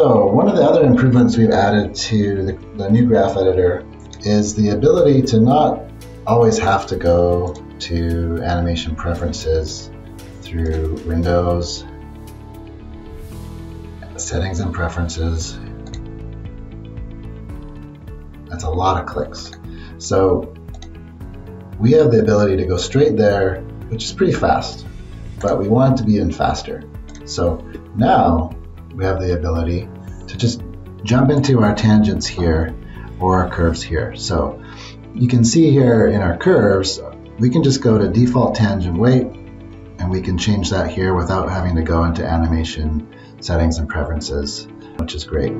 So one of the other improvements we've added to the new graph editor is the ability to not always have to go to animation preferences through Windows, Settings and Preferences. That's a lot of clicks. So we have the ability to go straight there, which is pretty fast, but we want it to be even faster. So now we have the ability to just jump into our tangents here or our curves here. So you can see here in our curves, we can just go to default tangent weight, and we can change that here without having to go into animation settings and preferences, which is great.